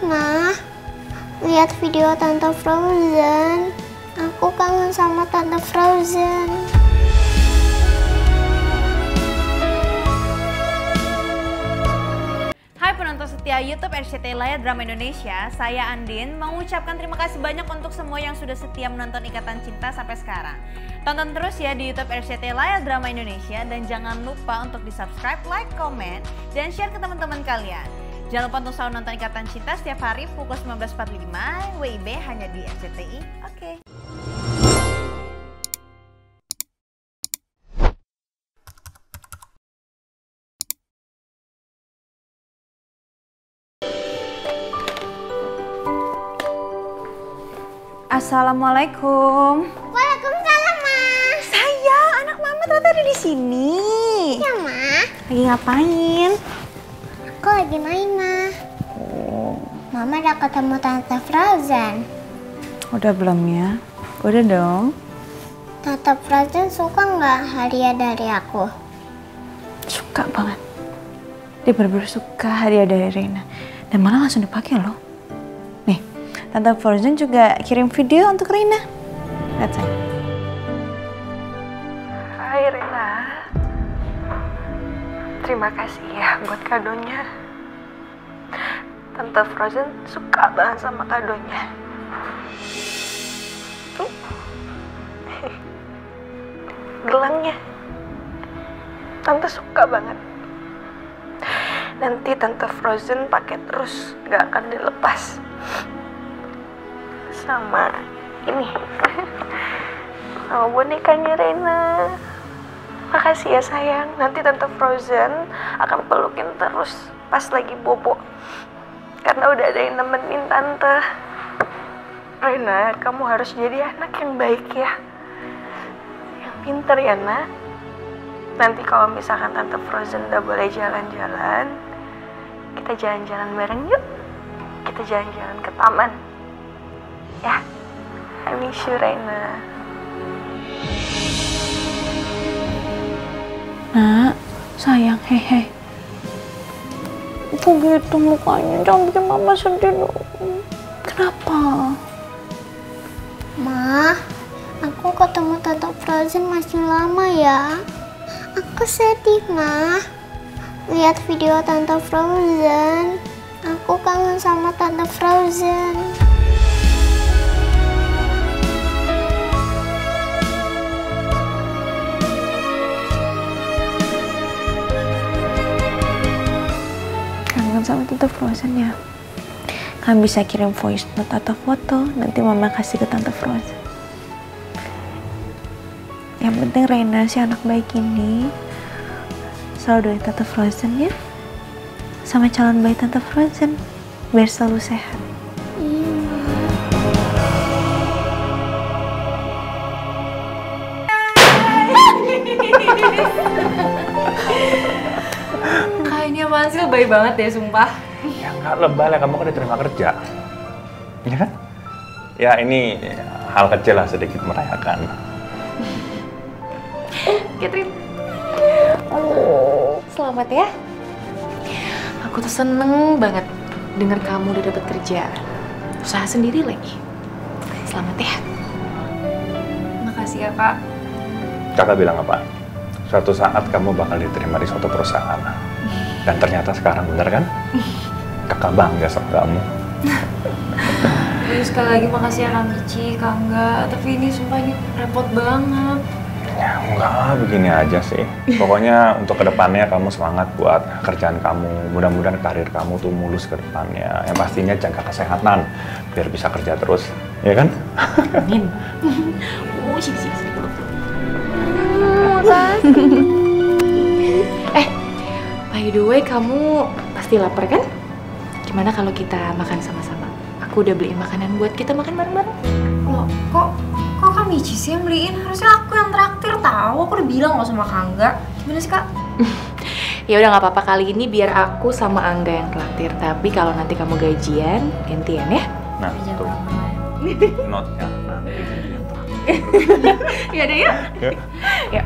sakit, Ma. Lihat video Tante Frozen. Aku kangen sama Tante Frozen. Hai penonton setia YouTube RCTI Layar Drama Indonesia, saya Andin mengucapkan terima kasih banyak untuk semua yang sudah setia menonton Ikatan Cinta sampai sekarang. Tonton terus ya di YouTube RCTI Layar Drama Indonesia dan jangan lupa untuk di-subscribe, like, komen, dan share ke teman-teman kalian. Jangan lupa untuk selalu nonton Ikatan Cinta setiap hari pukul 19.45 WIB hanya di RCTI. Oke. Assalamualaikum. Waalaikumsalam, Ma. Sayang, anak Mama ternyata ada di sini. Iya, Ma. Lagi ngapain? Aku lagi main, Ma. Oh. Mama udah ketemu Tante Frozen. Udah belum ya? Udah dong. Tante Frozen suka nggak hadiah dari aku? Suka banget. Dia bener-bener suka hadiah dari Reyna. Dan malah langsung dipakai loh. Nih, Tante Frozen juga kirim video untuk Reyna. Lihat saya. Hai Reyna. Terima kasih ya buat kadonya. Tante Frozen suka banget sama kadonya. Tuh. Gelangnya. Tante suka banget. Nanti Tante Frozen pakai terus, gak akan dilepas. Sama ini. Sama bonekanya Reyna. Makasih ya sayang, nanti Tante Frozen akan pelukin terus pas lagi bobo. Karena udah ada yang nemenin Tante. Reyna, kamu harus jadi anak yang baik ya. Yang pintar ya, Nak. Nanti kalau misalkan Tante Frozen udah boleh jalan-jalan, kita jalan-jalan bareng yuk. Kita jalan-jalan ke taman. Ya, I miss you Reyna. Nak, sayang, hehe. Begitu mukanya, jangan bikin Mama sedih dong. Kenapa? Ma, aku ketemu Tante Frozen masih lama ya. Aku sedih, Ma. Lihat video Tante Frozen. Aku kangen sama Tante Frozen. Sama Tante Frozen ya. Kan bisa kirim voice note atau foto, nanti Mama kasih ke Tante Frozen. Yang penting Reyna si anak baik ini selalu doain Tante Frozen ya. Sama calon bayi Tante Frozen biar selalu sehat. Apaan sih, lebay banget deh, sumpah. Ya nggak lebay lah, kamu kan diterima kerja. Iya kan? Ya ini hal kecil lah, sedikit merayakan. Catherine. Oh. Selamat ya. Aku tuh seneng banget denger kamu udah dapet kerja. Usaha sendiri lagi. Selamat ya. Makasih ya, Kak. Kakak bilang apa? Suatu saat kamu bakal diterima di suatu perusahaan. Dan ternyata sekarang bener kan? Kakak bangga sama kamu. Sekali lagi makasih ya Kak Michi, Kak Angga. Tapi ini sumpah ini repot banget. Ya enggak lah, begini aja sih. Pokoknya untuk kedepannya kamu semangat buat kerjaan kamu. Mudah-mudahan karir kamu tuh mulus ke depannya. Yang pastinya jaga kesehatan. Biar bisa kerja terus. Ya kan? Amin. Oh, sip. Makasih. By the way, kamu pasti lapar kan? Gimana kalau kita makan sama-sama? Aku udah beliin makanan buat kita makan bareng-bareng. Loh, kok Kak Michi sih yang beliin? Harusnya aku yang traktir tahu. Aku udah bilang loh sama Kak Angga. Gimana sih, Kak? Ya udah nggak apa-apa, kali ini biar aku sama Angga yang traktir. Tapi kalau nanti kamu gajian, gantian ya. Nah, tuh. Notnya nanti yang traktir. Ya udah yuk. Ya.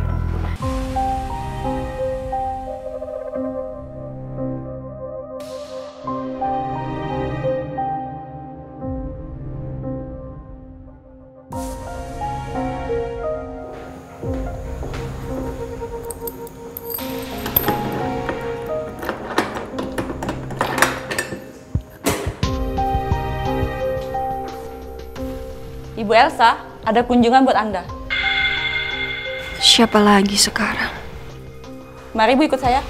Ibu Elsa, ada kunjungan buat Anda. Siapa lagi sekarang? Mari Bu ikut saya.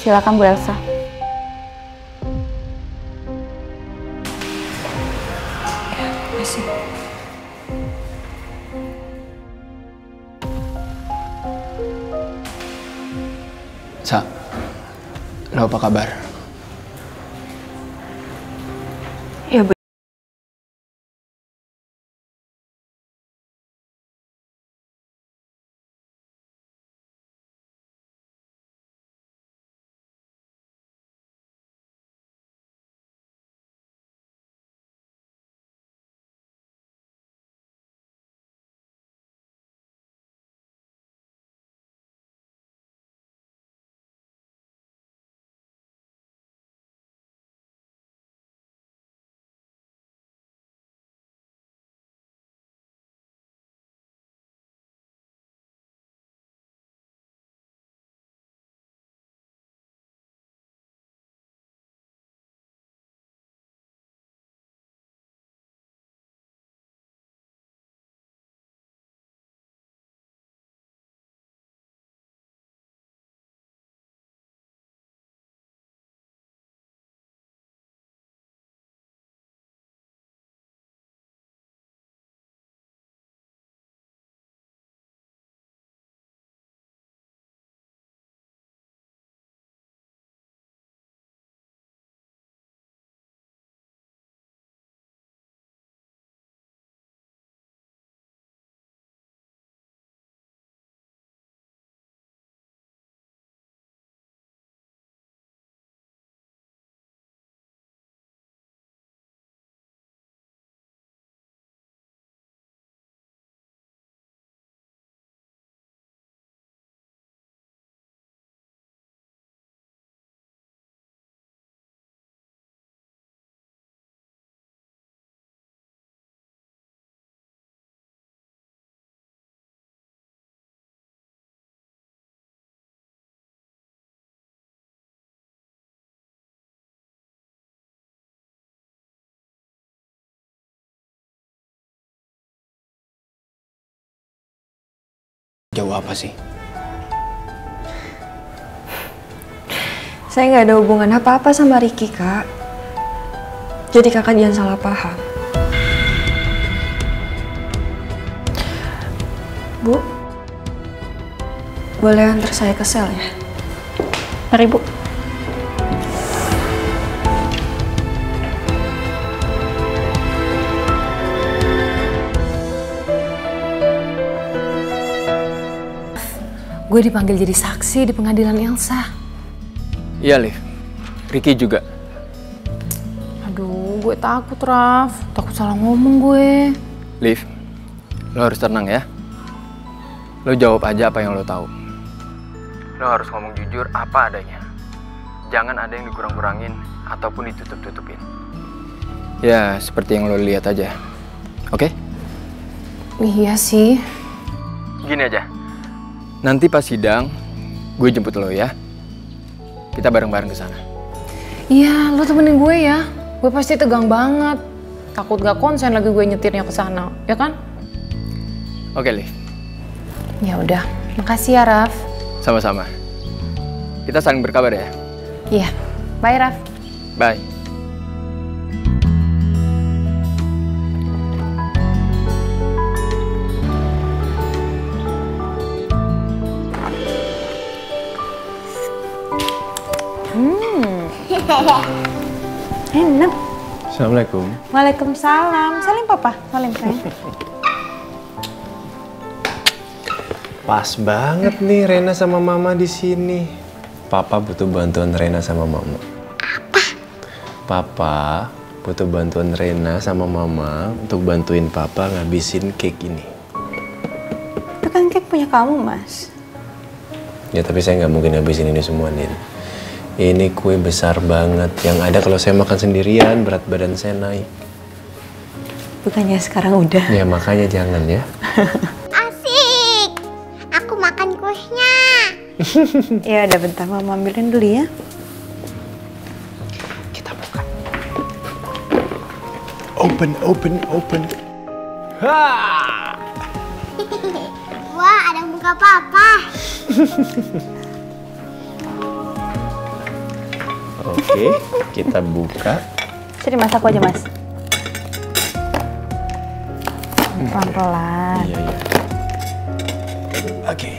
Silakan Bu Elsa. Ya, masih. Sa, lo apa kabar? Ya, Bu. Jauh apa sih? Saya nggak ada hubungan apa-apa sama Ricky, Kak. Jadi kakak jangan salah paham. Bu, boleh antar saya ke sel ya? Mari, Bu. Gue dipanggil jadi saksi di pengadilan Elsa. Iya, Liv. Ricky juga. Aduh, gue takut, Raf. Takut salah ngomong gue. Liv, lo harus tenang ya. Lo jawab aja apa yang lo tahu. Lo harus ngomong jujur apa adanya. Jangan ada yang dikurang-kurangin ataupun ditutup-tutupin. Ya, seperti yang lo lihat aja. Oke? Iya sih. Gini aja. Nanti pas sidang, gue jemput lo ya. Kita bareng-bareng ke sana. Iya, lo temenin gue ya. Gue pasti tegang banget. Takut gak konsen lagi gue nyetirnya ke sana, ya kan? Oke, Liv. Ya udah, makasih ya, Raf. Sama-sama. Kita saling berkabar ya. Iya. Bye, Raf. Bye. Enak. Assalamualaikum. Waalaikumsalam. Salim Papa, salim sayang. Pas banget nih Reyna sama Mama di sini. Papa butuh bantuan Reyna sama Mama. Apa? Papa butuh bantuan Reyna sama Mama untuk bantuin Papa ngabisin cake ini. Itu kan cake punya kamu, Mas. Ya tapi saya nggak mungkin habisin ini semua, Din. Ini kue besar banget. Yang ada kalau saya makan sendirian, berat badan saya naik. Bukannya sekarang udah. Ya makanya jangan ya. Asik! Aku makan kuenya. Ya udah bentar, Mama ambilin dulu ya. Kita buka. Open, open, open. Ha! Wah, ada muka Papa. Oke, kita buka. Jadi masak aja, Mas. Pelan-pelan. Iya, iya. Oke.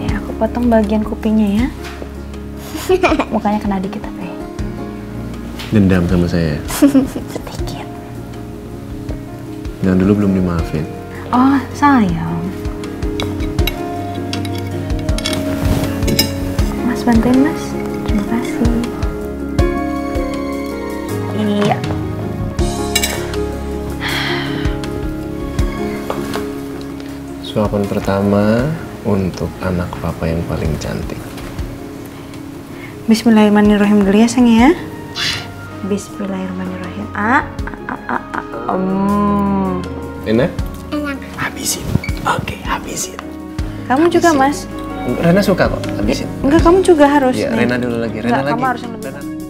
Ya, aku potong bagian kupingnya ya. Mukanya kena dikit apa ya? Dendam sama saya. Sedikit. Yang dulu belum dimaafin. Oh, sayang. Mas bantuin, Mas. Terima kasih. Iya. Suapan pertama untuk anak Papa yang paling cantik. Bismillahirrahmanirrahim dulu ya, Sang ya. Bismillahirrahmanirrahim. Enak? Enak. Habisin. Oke, habisin. Kamu habisin juga, Mas. Reyna suka kok, habisin. Enggak, kamu juga harus. Ya, Reyna dulu lagi. Reyna lagi. Kamu harus yang lebih.